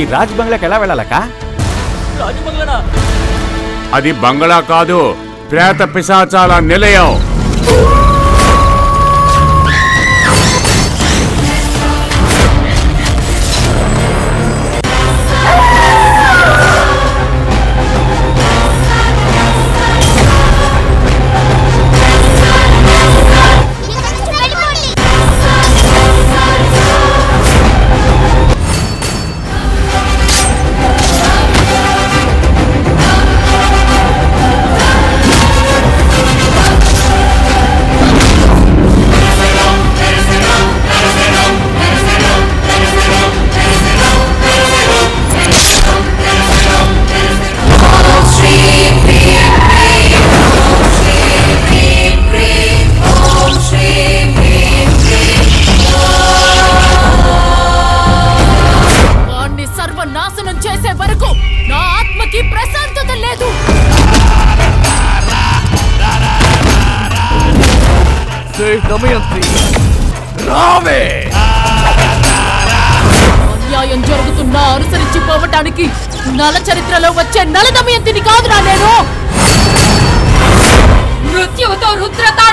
ఈ రాజ్ బంగ్లాకి ఎలా వెళ్ళాలక? రాజు బంగ్లానా? అది బంగ్లా కాదు, ప్రేత పిశాచాల నిలయం. అన్యాయం జరుగుతున్నా అనుసరించిపోవటానికి నల చరిత్రలో వచ్చే నల దమయంతిని కాదురా నేను. మృత్యువుతో రుద్రత